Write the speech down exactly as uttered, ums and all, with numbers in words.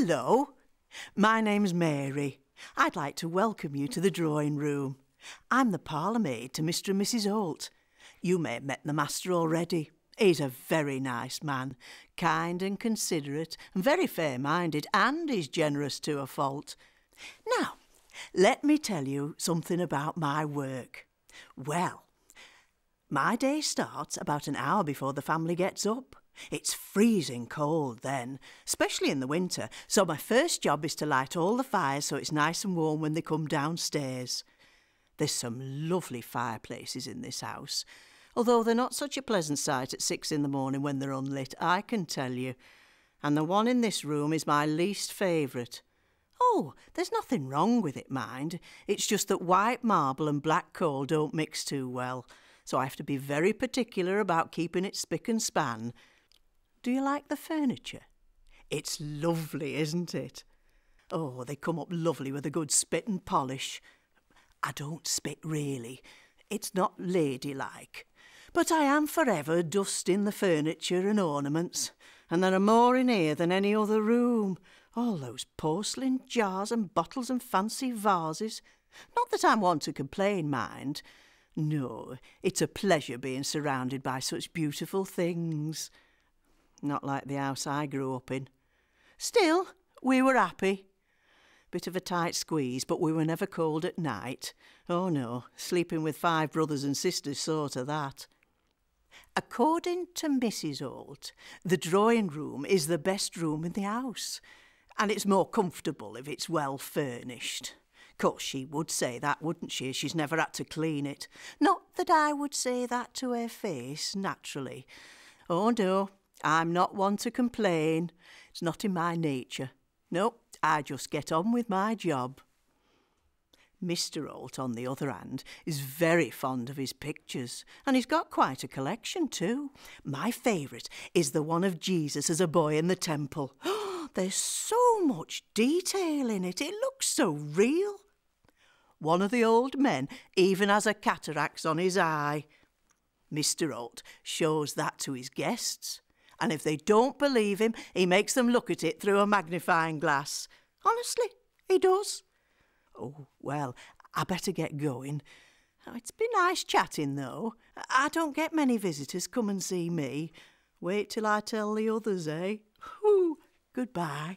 Hello, my name's Mary. I'd like to welcome you to the drawing room. I'm the parlour maid to Mister and Missus Holt. You may have met the master already. He's a very nice man, kind and considerate, and very fair-minded, and he's generous to a fault. Now, let me tell you something about my work. Well, my day starts about an hour before the family gets up. It's freezing cold then, especially in the winter, so my first job is to light all the fires so it's nice and warm when they come downstairs. There's some lovely fireplaces in this house, although they're not such a pleasant sight at six in the morning when they're unlit, I can tell you. And the one in this room is my least favourite. Oh, there's nothing wrong with it, mind. It's just that white marble and black coal don't mix too well, so I have to be very particular about keeping it spick and span. Do you like the furniture? It's lovely, isn't it? Oh, they come up lovely with a good spit and polish. I don't spit, really. It's not ladylike. But I am forever dusting the furniture and ornaments, and there are more in here than any other room. All those porcelain jars and bottles and fancy vases. Not that I'm one to complain, mind. No, it's a pleasure being surrounded by such beautiful things. Not like the house I grew up in. Still, we were happy. Bit of a tight squeeze, but we were never cold at night. Oh no, sleeping with five brothers and sisters saw to that. According to Missus Holt, the drawing room is the best room in the house, and it's more comfortable if it's well furnished. Of course, she would say that, wouldn't she? She's never had to clean it. Not that I would say that to her face, naturally. Oh no, I'm not one to complain. It's not in my nature. Nope. I just get on with my job. Mister Holt, on the other hand, is very fond of his pictures, and he's got quite a collection too. My favourite is the one of Jesus as a boy in the temple. There's so much detail in it. It looks so real. One of the old men even has a cataract on his eye. Mister Holt shows that to his guests. And if they don't believe him, he makes them look at it through a magnifying glass. Honestly, he does. Oh, well, I better get going. Oh, it's been nice chatting, though. I don't get many visitors come and see me. Wait till I tell the others, eh? Ooh, goodbye.